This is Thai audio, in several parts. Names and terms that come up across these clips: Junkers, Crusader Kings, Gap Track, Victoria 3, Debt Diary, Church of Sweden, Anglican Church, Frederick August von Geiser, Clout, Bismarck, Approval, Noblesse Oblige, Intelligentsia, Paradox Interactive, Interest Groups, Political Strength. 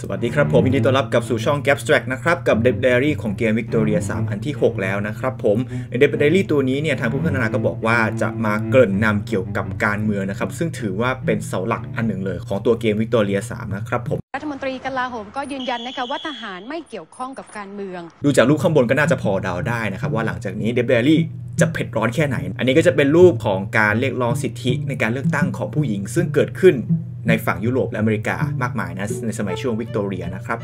สวัสดีครับผมยินดีต้อนรับกับสู่ช่อง Gap Track นะครับกับ Debt Diary ของเกม Victoria 3 อันที่ 6 แล้วนะครับผมใน Debt Diary ตัวนี้เนี่ยทางผู้พัฒนาก็บอกว่าจะมาเกริ่นนำเกี่ยวกับการเมืองนะครับซึ่งถือว่าเป็นเสาหลักอันหนึ่งเลยของตัวเกม Victoria 3 นะครับผมรัฐมนตรีกลาโหมก็ยืนยันนะคะว่าทหารไม่เกี่ยวข้องกับการเมืองดูจากรูปข้างบนก็น่าจะพอเดาได้นะครับว่าหลังจากนี้ Debt Diaryจะเผ็ดร้อนแค่ไหนอันนี้ก็จะเป็นรูปของการเรียกร้องสิทธิในการเลือกตั้งของผู้หญิงซึ่งเกิดขึ้นในฝั่งยุโรปและอเมริกามากมายนะในสมัยช่วงวิกตอเรียนะครับ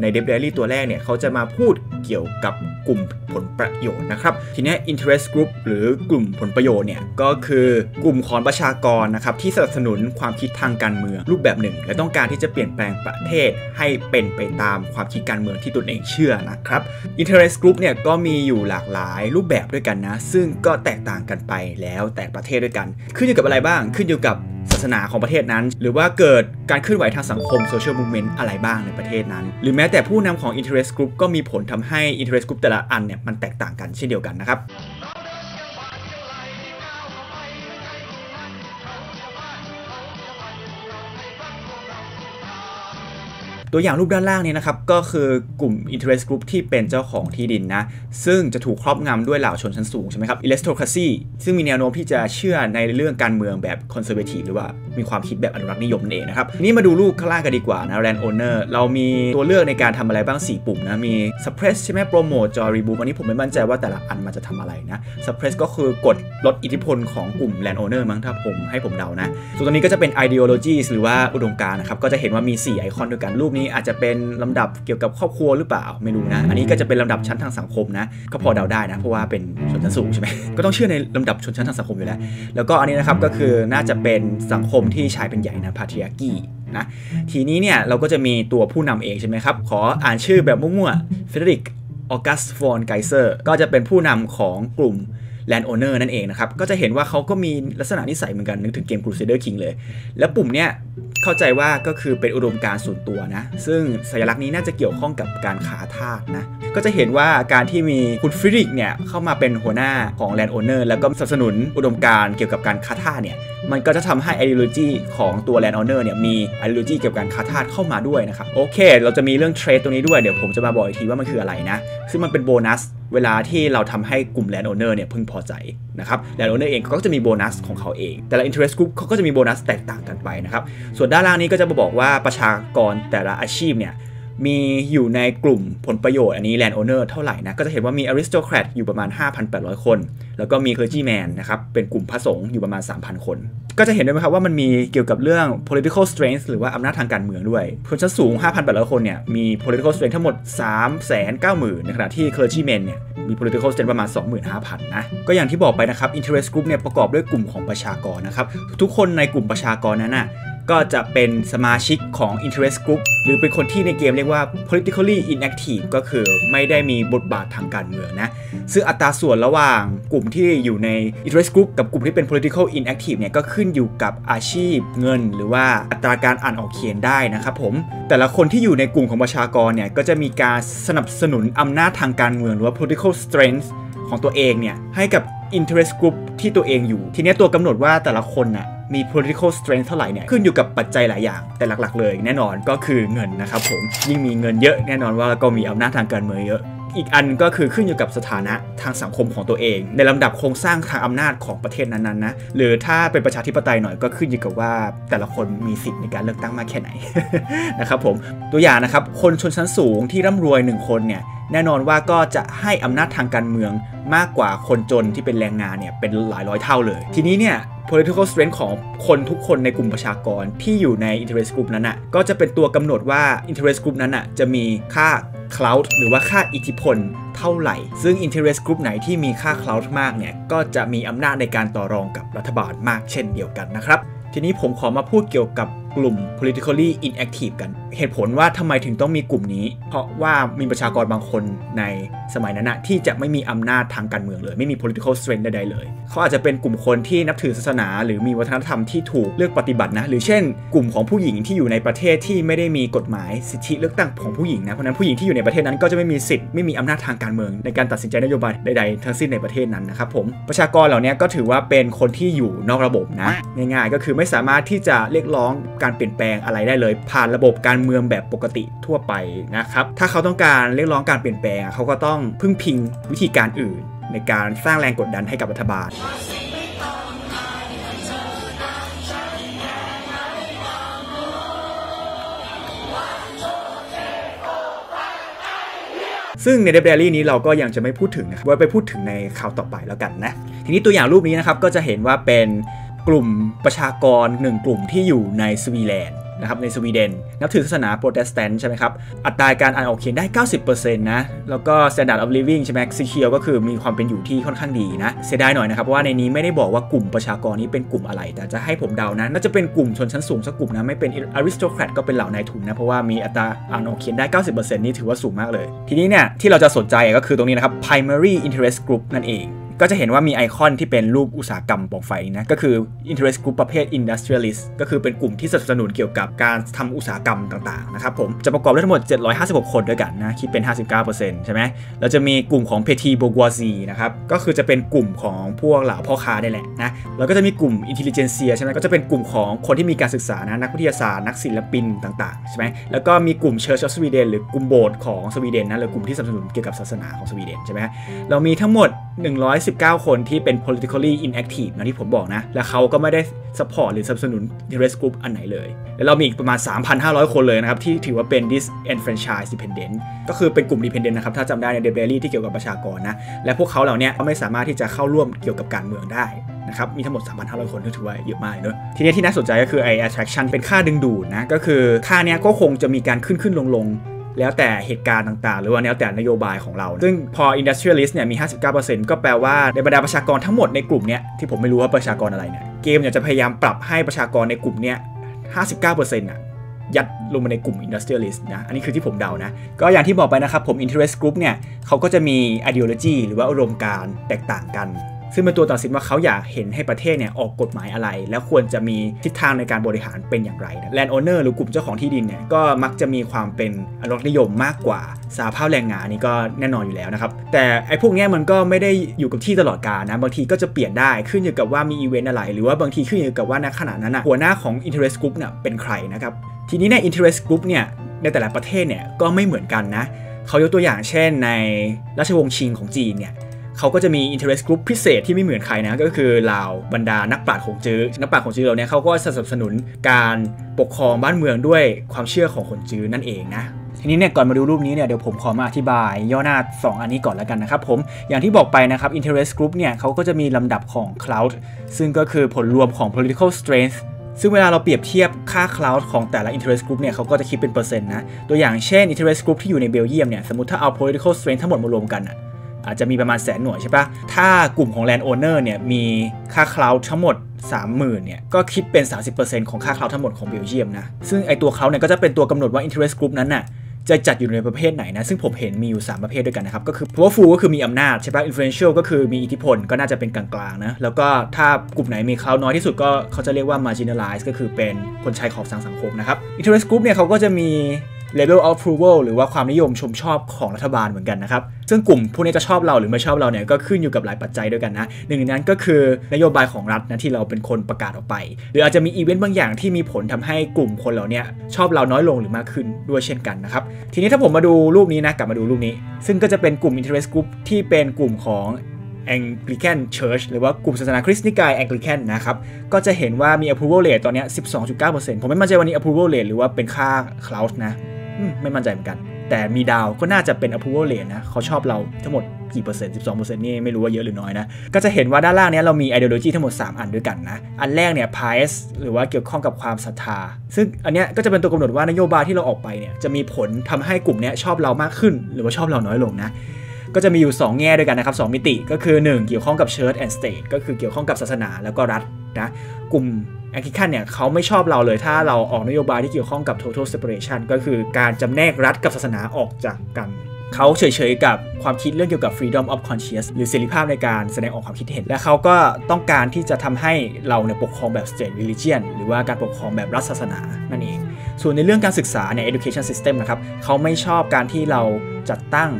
ในเดฟไดรี่ตัวแรกเนี่ยเขาจะมาพูดเกี่ยวกับกลุ่มผลประโยชน์นะครับทีนี้ Interest Group หรือกลุ่มผลประโยชน์เนี่ยก็คือกลุ่มของประชากรนะครับที่สนับสนุนความคิดทางการเมืองรูปแบบหนึ่งและต้องการที่จะเปลี่ยนแปลงประเทศให้เป็นไปตามความคิดการเมืองที่ตนเองเชื่อนะครับ Interest Group เนี่ยก็มีอยู่หลากหลายรูปแบบด้วยกันนะซึ่งก็แตกต่างกันไปแล้วแต่ประเทศด้วยกันขึ้นอยู่กับอะไรบ้างขึ้นอยู่กับศาสนาของประเทศนั้นหรือว่าเกิดการเคลื่อนไหวทางสังคม Social Movement อะไรบ้างในประเทศนั้นหรือแม้แต่ผู้นำของ Interest Group ก็มีผลทำให้ Interest Group แต่ละอันเนี่ยมันแตกต่างกันเช่นเดียวกันนะครับตัวอย่างรูปด้านล่างนี้นะครับก็คือกลุ่ม Interest Group ที่เป็นเจ้าของที่ดินนะซึ่งจะถูกครอบงำด้วยเหล่าชนชั้นสูงใช่ไหมครับ Aristocracy ซึ่งมีแนวโน้มที่จะเชื่อในเรื่องการเมืองแบบ Conservative หรือว่ามีความคิดแบบอนุรักษ์นิยมเองนะครับนี่มาดูรูปข้างล่างกันดีกว่านะ Land Owner เรามีตัวเลือกในการทำอะไรบ้าง4ปุ่มนะมี Suppress ใช่ไหม Promote Joy Remove อันนี้ผมไม่มั่นใจว่าแต่ละอันมันจะทำอะไรนะ Suppress ก็คือกดลดอิทธิพลของกลุ่ม Land Owner มั้งถ้าผมให้ผมเดานะส่วนตัวนี้ก็จะเป็น Ideologies หรือว่าอุดมการณ์นะครับก็จะเห็นว่ามี4ไอคอนด้วยกันรูปนี้อาจจะเป็นลำดับเกี่ยวกับครอบครัวหรือเปล่าไม่รู้นะอันนี้ก็จะเป็นลำดับชั้นทางสังคมนะก็พอเดาได้นะเพราะว่าเป็นชนชั้นสูงใช่ไหมก็ต้องเชื่อในลำดับชนชั้นทางสังคมอยู่แล้วแล้วก็อันนี้นะครับก็คือน่าจะเป็นสังคมที่ชายเป็นใหญ่นะ Patriarchy นะทีนี้เนี่ยเราก็จะมีตัวผู้นำเองใช่ไหมครับขออ่านชื่อแบบมั่วๆ Frederick August von Geiser ก็จะเป็นผู้นำของกลุ่มLand Owner นั่นเองนะครับก็จะเห็นว่าเขาก็มีลักษณะนิสัยเหมือนกันนึกถึงเกม Crusader Kings เลยแล้วปุ่มเนี้ยเข้าใจว่าก็คือเป็นอุดมการณ์ส่วนตัวนะซึ่งสัญลักษณ์นี้น่าจะเกี่ยวข้องกับการค้าทาสนะก็จะเห็นว่าการที่มีคุณฟริดริกเนี่ยเข้ามาเป็นหัวหน้าของ Land Owner แล้วก็สนับสนุนอุดมการณ์เกี่ยวกับการค้าทาสเนี่ยมันก็จะทำให้ ideology ของตัว Land Owner เนี่ยมี ideology เกี่ยวกับการค้าทาสเข้ามาด้วยนะครับโอเคเราจะมีเรื่อง trade ตัวนี้ด้วยเดี๋ยวผมจะมาบอกอีกทีว่ามันคืออะไรนะซึ่งมันเป็นโบนัสเวลาที่เราทำให้กลุ่ม Land Owner เนี่ยพึงพอใจนะครับ Land Owner เองก็จะมีโบนัสของเขาเองแต่ละ Interest Group เขาก็จะมีโบนัสแตกต่างกันไปนะครับส่วนด้านล่างนี้ก็จะมาบอกว่าประชากรแต่ละอาชีพเนี่ยมีอยู่ในกลุ่มผลประโยชน์อันนี้ Land Owner เท่าไหร่นะก็จะเห็นว่ามี Aristocrat อยู่ประมาณ 5,800 คนแล้วก็มี Clergyman นะครับเป็นกลุ่มพระสงฆ์อยู่ประมาณ 3,000 คนก็จะเห็นด้วยไหมครับว่ามันมีเกี่ยวกับเรื่อง Political Strength หรือว่าอำนาจทางการเมืองด้วยชนชั้นสูง 5,800 คนเนี่ยมี Political Strength ทั้งหมด 390,000 ในขณะที่ Clergyman เนี่ยมี Political Strength ประมาณ 25,000 นะก็อย่างที่บอกไปนะครับ Interest Group เนี่ยประกอบด้วยกลุ่มของประชากรนะครับทุกคนในกลุ่มประชากรนั้นนะก็จะเป็นสมาชิกของ Interest Group หรือเป็นคนที่ในเกมเรียกว่า politically inactive ก็คือไม่ได้มีบทบาททางการเมืองนะซึ่งอัตราส่วนระหว่างกลุ่มที่อยู่ใน Interest Group กับกลุ่มที่เป็น political inactive เนี่ยก็ขึ้นอยู่กับอาชีพเงินหรือว่าอัตราการอ่านออกเขียนได้นะครับผมแต่ละคนที่อยู่ในกลุ่มของประชากรเนี่ยก็จะมีการสนับสนุนอำนาจทางการเมืองหรือว่า political strength ของตัวเองเนี่ยให้กับ Interest Group ที่ตัวเองอยู่ทีนี้ตัวกำหนดว่าแต่ละคนน่ะมี political strength เท่าไหร่เนี่ยขึ้นอยู่กับปัจจัยหลายอย่างแต่หลักๆเลยแน่นอนก็คือเงินนะครับผมยิ่งมีเงินเยอะแน่นอนว่าก็มีอำนาจทางการเมืองเยอะอีกอันก็คือขึ้นอยู่กับสถานะทางสังคมของตัวเองในลำดับโครงสร้างทางอำนาจของประเทศนั้นๆนะหรือถ้าเป็นประชาธิปไตยหน่อยก็ขึ้นอยู่กับว่าแต่ละคนมีสิทธิ์ในการเลือกตั้งมากแค่ไหน นะครับผมตัวอย่างนะครับคนชนชั้นสูงที่ร่ำรวย1คนเนี่ยแน่นอนว่าก็จะให้อำนาจทางการเมืองมากกว่าคนจนที่เป็นแรงงานเนี่ยเป็นหลายร้อยเท่าเลยทีนี้เนี่ย political strength ของคนทุกคนในกลุ่มประชากรที่อยู่ใน interest group นั้นน่ะก็จะเป็นตัวกำหนดว่า interest group นั้นน่ะจะมีค่า clout หรือว่าค่าอิทธิพลเท่าไหร่ซึ่ง interest group ไหนที่มีค่า clout มากเนี่ยก็จะมีอำนาจในการต่อรองกับรัฐบาลมากเช่นเดียวกันนะครับทีนี้ผมขอมาพูดเกี่ยวกับกลุ่ม politically inactive กันเหตุผลว่าทำไมถึงต้องมีกลุ่มนี้เพราะว่ามีประชากรบางคนในสมัยนั้นนะที่จะไม่มีอำนาจทางการเมืองเลยไม่มี political strength ใดๆเลยเขาอาจจะเป็นกลุ่มคนที่นับถือศาสนาหรือมีวัฒนธรรมที่ถูกเลือกปฏิบัตินะหรือเช่นกลุ่มของผู้หญิงที่อยู่ในประเทศที่ไม่ได้มีกฎหมายสิทธิเลือกตั้งของผู้หญิงนะเพราะนั้นผู้หญิงที่อยู่ในประเทศนั้นก็จะไม่มีสิทธิ์ไม่มีอำนาจทางการเมืองในการตัดสินใจนโยบายใดๆทั้งสิ้นในประเทศนั้นนะครับผมประชากรเหล่านี้ก็ถือว่าเป็นคนที่อยู่นอกระบบนะง่ายๆก็คือไม่สามารถที่จะเรียกร้อง การเปลี่ยนแปลงอะไรได้เลยผ่านระบบการเมืองแบบปกติทั่วไปนะครับถ้าเขาต้องการเรียกร้องการเปลี่ยนแปลงเขาก็ต้องพึ่งพิงวิธีการอื่นในการสร้างแรงกดดันให้กับรัฐบาลซึ่งในเดบเดลี่นี้เราก็ยังจะไม่พูดถึงนะครับไว้ไปพูดถึงในข่าวต่อไปแล้วกันนะทีนี้ตัวอย่างรูปนี้นะครับก็จะเห็นว่าเป็นกลุ่มประชากร1กลุ่มที่อยู่ในสวีเดนนะครับในสวีเดนนับถือศาสนาโปรเตสแตนต์ใช่ไหมครับอัตราการอ่านออกเขียนได้ 90% นะแล้วก็ standard of living ใช่ไหม secure ก็คือมีความเป็นอยู่ที่ค่อนข้างดีนะเสียดายหน่อยนะครับว่าในนี้ไม่ได้บอกว่ากลุ่มประชากรนี้เป็นกลุ่มอะไรแต่จะให้ผมเดานะน่าจะเป็นกลุ่มชนชั้นสูงสักกลุ่มนะไม่เป็น aristocrat ก็เป็นเหล่านายทุนนะเพราะว่ามีอัตราอ่านออกเขียนได้ 90% นี่ถือว่าสูงมากเลยทีนี้เนี่ยที่เราจะสนใจก็คือตรงนี้นะครับ primary interest group นั่นเองก็จะเห็นว่ามีไอคอนที่เป็นรูปอุตสาหกรรมปองไฟนะก็คือ Interest Group ประเภท Industrialist ก็คือเป็นกลุ่มที่สนับสนุนเกี่ยวกับการทำอุตสาหกรรมต่างๆนะครับผมจะประกอบด้วยทั้งหมด756คนด้วยกันนะคิดเป็น 59% ใช่ไหมแล้วจะมีกลุ่มของ Petit Bourgeoisie นะครับก็คือจะเป็นกลุ่มของพวกเหล่าพ่อค้าได้แหละนะแล้วก็จะมีกลุ่ม Intelligentsia ใช่ไหมก็จะเป็นกลุ่มของคนที่มีการศึกษานะนักวิทยาศาสตร์นักศิลปินต่างๆใช่ไหมแล้วก็มีกลุ่ม Church of Sweden หรือกลุ่มโบสถ์ของสวีเดนนะหรือกลุ่มที่สนับสนุนเกี่ยวกับศาสนาของสวีเดนใช่ไหมเรามีทั้งหมด19 คนที่เป็น politically inactive นะที่ผมบอกนะและเขาก็ไม่ได้ support หรือสนับสนุน interest group อันไหนเลยแล้วเรามีอีกประมาณ 3,500 คนเลยนะครับที่ถือว่าเป็น disenfranchised dependent ก็คือเป็นกลุ่ม dependent นะครับถ้าจำได้ใน Debelly ที่เกี่ยวกับประชากรนะและพวกเขาเหล่านี้ก็ไม่สามารถที่จะเข้าร่วมเกี่ยวกับการเมืองได้นะครับมีทั้งหมด 3,500 คนถือว่าเยอะมากเลยเนอะทีนี้ที่น่าสนใจก็คือไอ้ attraction เป็นค่าดึงดูดนะก็คือค่านี้ก็คงจะมีการขึ้นลงแล้วแต่เหตุการณ์ต่างๆหรือว่าแล้วแต่นโยบายของเราซึ่งพอ Industrialist เนี่ยมี 59% ก็แปลว่าในบรรดาประชากรทั้งหมดในกลุ่มเนี้ยที่ผมไม่รู้ว่าประชากรอะไรเนี่ยเกมเนี่ยจะพยายามปรับให้ประชากรในกลุ่มเนี้ย 59% น่ะยัดลงมาในกลุ่ม Industrialist นะอันนี้คือที่ผมเดานะก็อย่างที่บอกไปนะครับผม Interest Group เนี่ยเขาก็จะมี Ideology หรือว่าอุดมการณ์แตกต่างกันซึ่งเป็นตัวตัดสินว่าเขาอยากเห็นให้ประเทศเนี่ยออกกฎหมายอะไรแล้วควรจะมีทิศทางในการบริหารเป็นอย่างไรนะแลนด์โอนเนอร์หรือกลุ่มเจ้าของที่ดินเนี่ยก็มักจะมีความเป็นอนุรักษ์นิยมมากกว่าสหภาพแรงงานนี่ก็แน่นอนอยู่แล้วนะครับแต่ไอ้พวกนี้มันก็ไม่ได้อยู่กับที่ตลอดกาลนะบางทีก็จะเปลี่ยนได้ขึ้นอยู่กับว่ามีอีเวนต์อะไรหรือว่าบางทีขึ้นอยู่กับว่าณขณะนั้นหัวหน้าของ Interest Group เนี่ยเป็นใครนะครับทีนี้ใน Interest Group เนี่ยในแต่ละประเทศเนี่ยก็ไม่เหมือนกันนะเขายกตัวอย่างเช่นในราชวงศ์ชิงของจีนเนี่ยเขาก็จะมี interest group พิเศษที่ไม่เหมือนใครนะก็คือเหล่าบรรดานักปราชญ์ของจื้อนักปราชญ์ของจื้อเราเนี่ยเขาก็สนับสนุนการปกครองบ้านเมืองด้วยความเชื่อของคนจื้อนั่นเองนะทีนี้เนี่ยก่อนมาดูรูปนี้เนี่ยเดี๋ยวผมขอมาอธิบายย่อหน้า2อันนี้ก่อนแล้วกันนะครับผมอย่างที่บอกไปนะครับ interest group เนี่ยเขาก็จะมีลำดับของ cloud ซึ่งก็คือผลรวมของ political strength ซึ่งเวลาเราเปรียบเทียบค่า cloud ของแต่ละ interest group เนี่ยเขาก็จะคิดเป็นเปอร์เซ็นต์นะตัวอย่างเช่น interest group ที่อยู่ในเบลเยียมเนี่ยสมมติถ้าเอา political strength ทั้งหมดมารวมกันอาจจะมีประมาณ100,000 หน่วยใช่ปะถ้ากลุ่มของ land owner เนี่ยมีค่า cloud ทั้งหมด 30,000 เนี่ยก็คิดเป็น 30% ของค่า cloud ทั้งหมดของเบลเยียมนะซึ่งไอตัว cloud เนี่ยก็จะเป็นตัวกำหนดว่า interest group นั้นน่ะจะจัดอยู่ในประเภทไหนนะซึ่งผมเห็นมีอยู่3ประเภทด้วยกันนะครับก็คือ powerful ก็คือมีอำนาจใช่ปะ influential ก็คือมีอิทธิพลก็น่าจะเป็นกลางๆนะแล้วก็ถ้ากลุ่มไหนมี cloud น้อยที่สุดก็เขาจะเรียกว่า marginalized ก็คือเป็นคนชายขอบทางสังคมนะครับ interest group เนี่ยเขาก็จะมีlevel of approval หรือว่าความนิยมชมชอบของรัฐบาลเหมือนกันนะครับซึ่งกลุ่มพวกนี้จะชอบเราหรือไม่ชอบเราเนี่ยก็ขึ้นอยู่กับหลายปัจจัยด้วยกันนะหนึ่งในนั้นก็คือนโยบายของรัฐนะที่เราเป็นคนประกาศออกไปหรืออาจจะมีอีเวนต์บางอย่างที่มีผลทำให้กลุ่มคนเหล่านี้ชอบเราน้อยลงหรือมากขึ้นด้วยเช่นกันนะครับทีนี้ถ้าผมมาดูรูปนี้นะกลับมาดูรูปนี้ซึ่งก็จะเป็นกลุ่ม interest group ที่เป็นกลุ่มของ Anglican Church หรือว่ากลุ่มศาสนาคริสต์นิกาย Anglican นะครับก็จะเห็นว่ามี approval rate ตอนนี้ 12.9% ผมไม่มั่นใจวันนี้ approval rate หรือว่าเป็นค่า cloud นะไม่มั่นใจเหมือนกันแต่มีดาวก็น่าจะเป็น approval rate นะเขาชอบเราทั้งหมดกี่เปอร์เซ็นต์ 12% นี่ไม่รู้ว่าเยอะหรือน้อยนะก็จะเห็นว่าด้านล่างนี้เรามี ideology ทั้งหมด3อันด้วยกันนะอันแรกเนี่ย pious หรือว่าเกี่ยวข้องกับความศรัทธาซึ่งอันเนี้ยก็จะเป็นตัวกำหนดว่านโยบายที่เราออกไปเนี่ยจะมีผลทำให้กลุ่มนี้ชอบเรามากขึ้นหรือว่าชอบเราน้อยลงนะก็จะมีอยู่2แง่ด้วยกันนะครับ2มิติก็คือ1เกี่ยวข้องกับ church and state ก็คือเกี่ยวข้องกับศาสนาแล้วก็รัฐนะกลุ่มแอคทิคันเนี่ยเขาไม่ชอบเราเลยถ้าเราออกนโยบายที่เกี่ยวข้องกับ total separation ก็คือการจำแนกรัฐกับศาสนาออกจากกันเขาเฉยๆกับความคิดเรื่องเกี่ยวกับ freedom of conscience หรือเสรีภาพในการแสดงออกความคิดเห็นและเขาก็ต้องการที่จะทำให้เราเนี่ยปกครองแบบ state religion หรือว่าการปกครองแบบรัฐศาสนานั่นเองส่วนในเรื่องการศึกษาเนี่ย education system นะครับเขาไม่ชอบการที่เราจัดตั้ง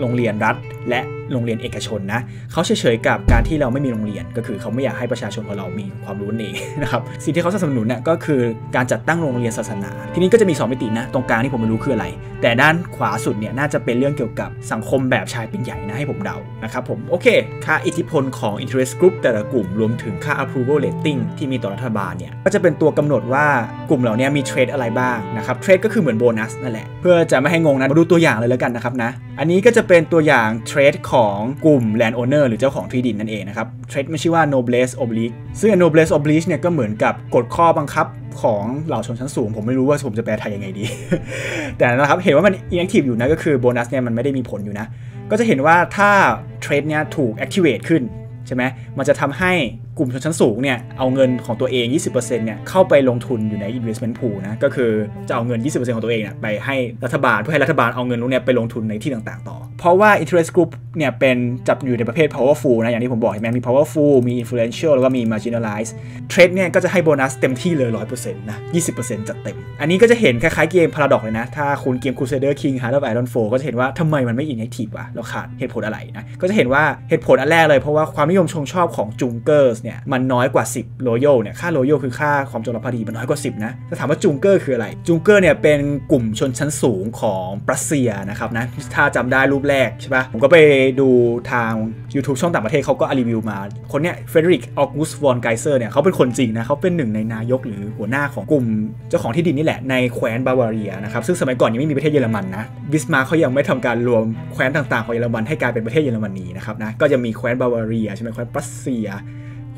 โรงเรียนรัฐและ โรงเรียนเอกชนนะเขาเฉยๆกับการที่เราไม่มีโรงเรียนก็คือเขาไม่อยากให้ประชาชนของเรามีความรู้เองนะครับสิ่งที่เขาสนับสนุนเนี่ยก็คือการจัดตั้งโรงเรียนศาสนาทีนี้ก็จะมี2มิตินะตรงกลางที่ผมไม่รู้คืออะไรแต่ด้านขวาสุดเนี่ยน่าจะเป็นเรื่องเกี่ยวกับสังคมแบบชายเป็นใหญ่นะให้ผมเดานะครับผมโอเคค่าอิทธิพลของ Interest Group แต่ละกลุ่มรวมถึงค่า Approval Rating ที่มีต่อรัฐบาลเนี่ยก็จะเป็นตัวกำหนดว่ากลุ่มเหล่านี้มีเทรดอะไรบ้างนะครับเทรดก็คือเหมือนโบนัสนั่นแหละเพื่อจะไม่ให้งงนะมาดูตัวอย่างเลยแล้วกันนะครับนะอันนี้ก็จะเป็นตัวอย่างเทรดของกลุ่ม Land Owner หรือเจ้าของที่ดินนั่นเองนะครับเทรดมันชื่อว่า Noblesse Oblige ซึ่ง Noblesse Oblige เนี่ยก็เหมือนกับกฎข้อบังคับของเหล่าชนชั้นสูงผมไม่รู้ว่าผมจะแปลไทยยังไงดีแต่นะครับเห็นว่ามัน inactive อยู่นะก็คือโบนัสเนี่ยมันไม่ได้มีผลอยู่นะก็จะเห็นว่าถ้าเทรดเนี่ยถูก activate ขึ้นใช่ไหมมันจะทำให้กลุ่มชนชั้นสูงเนี่ยเอาเงินของตัวเอง 20% เนี่ยเข้าไปลงทุนอยู่ใน investment pool นะก็คือจะเอาเงิน 20% ของตัวเองเนี่ยไปให้รัฐบาลเพื่อให้รัฐบาลเอาเงินพวกนี้ไปลงทุนในที่ต่างๆต่อเพราะว่า interest group เนี่ยเป็นจับอยู่ในประเภท powerful นะอย่างที่ผมบอกมันมี powerful มี influential แล้วก็มี marginalized trade เนี่ยก็จะให้โบนัสเต็มที่เลย 100% นะ 20% จัดเต็มอันนี้ก็จะเห็นคล้ายๆเกม Paradox เลยนะถ้าคุณเกม Crusader King หา Heart of Iron 4ก็จะเห็นว่าทำไมมันไม่ inactive วะเราขาดเหตุผลอะไรนะก็จะเห็นว่าเหตุผลอันแรกเลยเพราะว่าความนิยมชมชอบของ Junkersมันน้อยกว่า10 Royal เนี่ยค่า Royal คือค่าความจงรักภักดีมันน้อยกว่า10นะถ้าถามว่าจูงเกอร์คืออะไรจูงเกอร์เนี่ยเป็นกลุ่มชนชั้นสูงของรัสเซียนะครับนะถ้าจำได้รูปแรกใช่ปะผมก็ไปดูทาง YouTube ช่องต่างประเทศเขาก็รีวิวมาคนเนี้ยเฟเดริกออกูสวอนไกเซอร์เนี่ยเขาเป็นคนจริงนะเขาเป็นหนึ่งในนายกหรือหัวหน้าของกลุ่มเจ้าของที่ดินนี่แหละในแคว้นบาวาเรียนะครับซึ่งสมัยก่อนยังไม่มีประเทศเยอรมันนะบิสมาร์คเขายังไม่ทำการรวมแคว้นต่างๆของเยอรมันให้กลายเป็นประเทศเยอรมนีนะครับนะก็จะมีแคว้นบาวาเรียใช่ไหมแคว้นรัสเซี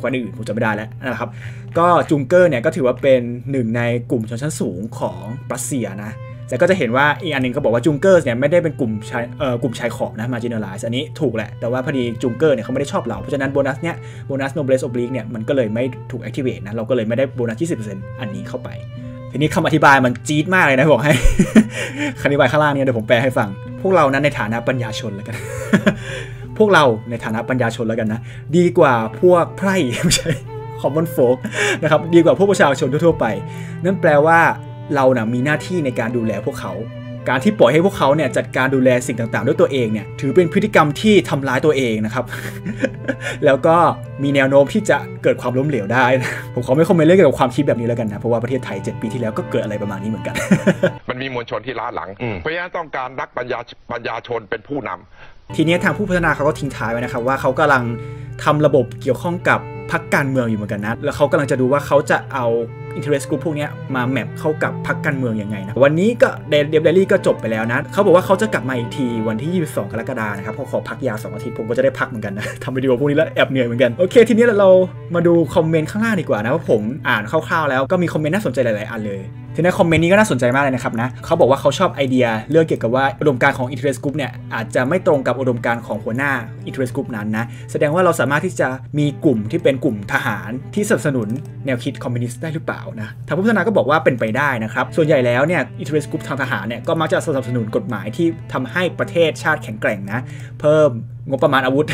ยคนอื่นผมจะไม่ได้แล้วนะครับก็จูงเกอร์เนี่ยก็ถือว่าเป็นหนึ่งในกลุ่มชนชั้นสูงของรัสเซียนะแต่ก็จะเห็นว่าอีกอันนึงเขาบอกว่าจูงเกอร์เนี่ยไม่ได้เป็นกลุ่มชายขอบนะ marginalized อันนี้ถูกแหละแต่ว่าพอดีจูงเกอร์เนี่ยเขาไม่ได้ชอบเราเพราะฉะนั้นโบนัสเนี่ยโบนัส noblesse oblige เนี่ยมันก็เลยไม่ถูก activate นะเราก็เลยไม่ได้โบนัส 20% อันนี้เข้าไปทีนี้คำอธิบายมันจี๊ดมากเลยนะบอกให้คำอธิบายข้างล่างเนี่ยเดี๋ยวผมแปลให้ฟังพวกเรานั้นในฐานะปัญญาชนแล้วกันพวกเราในฐานะปัญญาชนแล้วกันนะดีกว่าพวกไพร่ไม่ใช่คอมมอนโฟกนะครับดีกว่าพวกประชาชนทั่วๆไปนั่นแปลว่าเรานะมีหน้าที่ในการดูแลพวกเขาการที่ปล่อยให้พวกเขาเนี่ยจัดการดูแลสิ่งต่างๆด้วยตัวเองเนี่ยถือเป็นพฤติกรรมที่ทำร้ายตัวเองนะครับ แล้วก็มีแนวโน้มที่จะเกิดความล้มเหลวได้นะผมขอไม่คอมเมนต์เรื่องเกี่ยวกับความคิดแบบนี้แล้วกันนะเพราะว่าประเทศไทย7 ปีที่แล้วก็เกิดอะไรประมาณนี้เหมือนกัน มันมีมวลชนที่ล้าหลังเพราะฉะนั้นต้องการนักปัญญาชนเป็นผู้นำทีนี้ทางผู้พัฒนาเขาก็ทิ้งท้ายไว้นะครับว่าเขากำลังทำระบบเกี่ยวข้องกับพรรคการเมืองอยู่เหมือนกันนะแล้วเขากำลังจะดูว่าเขาจะเอา Interest Group พวกนี้มาแมปเข้ากับพรรคการเมืองยังไงนะวันนี้ก็เดลี่ก็จบไปแล้วนะเขาบอกว่าเขาจะกลับมาอีกทีวันที่22 กรกฎาคมนะครับขอพักยาว2 อาทิตย์ผมก็จะได้พักเหมือนกันนะทำวิดีโอพวกนี้แล้วแอบเหนื่อยเหมือนกันโอเคทีนี้เรามาดูคอมเมนต์ข้างล่างดีกว่านะว่าผมอ่านคร่าวๆแล้วก็มีคอมเมนต์น่าสนใจหลายๆอันเลยทีนี้คอมเมนต์นี้ก็น่าสนใจมากเลยนะครับนะเขาบอกว่าเขาชอบไอเดียเรื่องเกี่ยวกับว่าอุดมการณ์ของ Interest Group เนี่ยอาจจะไม่ตรงกับอุดมการณ์ของหัวหน้า Interest Group นั้นนะแสดงว่าเราสามารถที่จะมีกลุ่มที่เป็นกลุ่มทหารที่สนับสนุนแนวคิดคอมมิวนิสต์ได้หรือเปล่านะทางผู้พัฒนาก็บอกว่าเป็นไปได้นะครับส่วนใหญ่แล้วเนี่ย Interest Group ทางทหารเนี่ยก็มักจะสนับสนุนกฎหมายที่ทำให้ประเทศชาติแข็งแกร่งนะเพิ่มงบประมาณอาวุธ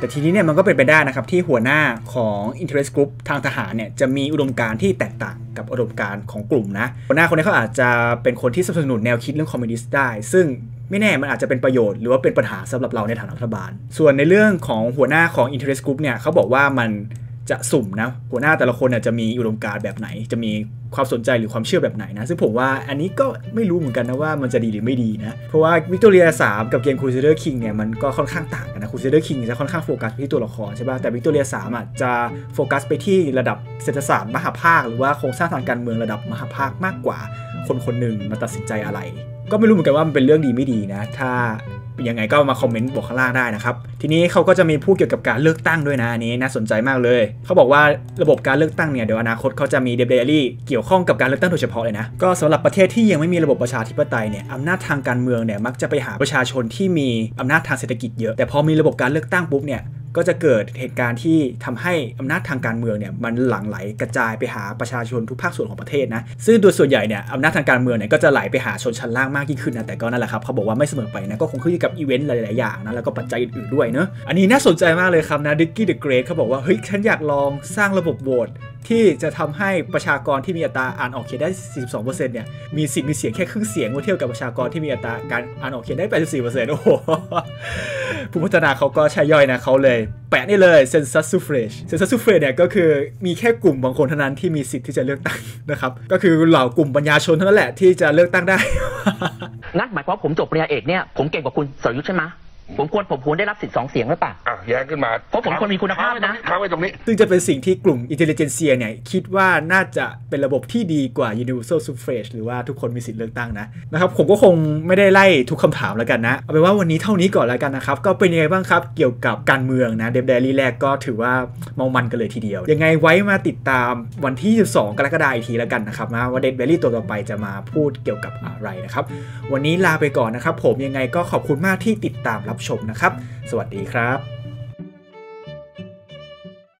แต่ทีนี้เนี่ยมันก็เป็นไปได้นะครับที่หัวหน้าของ Interest Group ทางทหารเนี่ยจะมีอุดมการณ์ที่แตกต่างกับอุดมการณ์ของกลุ่มนะหัวหน้าคนนี้เขาอาจจะเป็นคนที่สนับสนุนแนวคิดเรื่องคอมมิวนิสต์ได้ซึ่งไม่แน่มันอาจจะเป็นประโยชน์หรือว่าเป็นปัญหาสำหรับเราในฐานะรัฐบาลส่วนในเรื่องของหัวหน้าของ Interest Group เนี่ยเขาบอกว่ามันจะสุ่มนะหัวหน้าแต่ละคนเนี่ยจะมีอุดมการณ์แบบไหนจะมีความสนใจหรือความเชื่อแบบไหนนะซึ่งผมว่าอันนี้ก็ไม่รู้เหมือนกันนะว่ามันจะดีหรือไม่ดีนะเพราะว่า Victoria 3 กับเกม Crusader King เนี่ยมันก็ค่อนข้างต่างกันนะ Crusader King จะค่อนข้างโฟกัสไปที่ตัวละครใช่ป่ะแต่ Victoria 3 อ่ะจะโฟกัสไปที่ระดับเศรษฐศาสตร์มหาภาคหรือว่าโครงสร้างทางการเมืองระดับมหาภาคมากกว่าคนคนหนึ่งมาตัดสินใจอะไรก็ไม่รู้เหมือนกันว่ามันเป็นเรื่องดีไม่ดีนะถ้ายังไงก็มาคอมเมนต์บอกข้างล่างได้นะครับทีนี้เขาก็จะมีพูดเกี่ยวกับการเลือกตั้งด้วยนะอันนี้น่าสนใจมากเลยเขาบอกว่าระบบการเลือกตั้งเนี่ยเดี๋ยวอนาคตเขาจะมีเดลี่เกี่ยวข้องกับการเลือกตั้งโดยเฉพาะเลยนะก็สำหรับประเทศที่ยังไม่มีระบบประชาธิปไตยเนี่ยอำนาจทางการเมืองเนี่ยมักจะไปหาประชาชนที่มีอำนาจทางเศรษฐกิจเยอะแต่พอมีระบบการเลือกตั้งปุ๊บเนี่ยก็จะเกิดเหตุการณ์ที่ทำให้อำนาจทางการเมืองเนี่ยมันหลั่งไหลกระจายไปหาประชาชนทุกภาคส่วนของประเทศนะซึ่งโดยส่วนใหญ่เนี่ยอำนาจทางการเมืองเนี่ยก็จะไหลไปหาชนชั้นล่างมากยิ่งขึ้นนะแต่ก็นั่นแหละครับเขาบอกว่าไม่เสมอไปนะก็คงขึ้นอยู่กับอีเวนต์หลายๆอย่างนะแล้วก็ปัจจัยอื่นๆด้วยเนอะอันนี้น่าสนใจมากเลยครับนะดิกกี้เดอะเกรทเขาบอกว่าเฮ้ยฉันอยากลองสร้างระบบโหวต ที่จะทำให้ประชากรที่มีอัตราอ่านออกเขียนได้ 42% เนี่ยมีสิทธิ์มีเสียงแค่ครึ่งเสียงเมื่อเทียบกับประชากรที่มีอัตราการอ่านออกเขียนได้ 84% โอ้โหผู้พัฒนาเขาก็ใช้ย่อยนะเขาเลยแปะนี่เลย Census Suffrage Census Suffrage เนี่ยก็คือมีแค่กลุ่มบางคนเท่านั้นที่มีสิทธิ์ที่จะเลือกตั้งนะครับก็คือเหล่ากลุ่มปัญญาชนเท่านั้นแหละที่จะเลือกตั้งได้นั่นหมายความว่าผมจบปริญญาเอกเนี่ยผมเก่งกว่าคุณสรยุทธใช่ไหมผมควรได้รับสิทธิ์2เสียงหรือเปล่าแย้งขึ้นมาเพราะผมคนมีคุณภาพนะค้างไว้ตรงนี้ซึ่งจะเป็นสิ่งที่กลุ่มอินเทลลิเจนเซียเนี่ยคิดว่าน่าจะเป็นระบบที่ดีกว่า Universal Suffrage หรือว่าทุกคนมีสิทธิ์เลือกตั้งนะครับผมก็คงไม่ได้ไล่ทุกคำถามแล้วกันนะเอาเป็นว่าวันนี้เท่านี้ก่อนแล้วกันนะครับก็เป็นยังไงบ้างครับเกี่ยวกับการเมืองนะเดมไดอารี่แรกก็ถือว่าเมามันกันเลยทีเดียวยังไงไว้มาติดตามวันที่22กรกฎาคมอีกทีแล้วกันนะครับนะว่าเดมไดอารี่ตัวต่อไปจะมาพูดเกี่ยวกับอะไรนะครับวันนี้ลาไปก่อนนะครับผมยังไงก็ขอบคุณมากที่ติดตามชมนะครับ สวัสดีครับ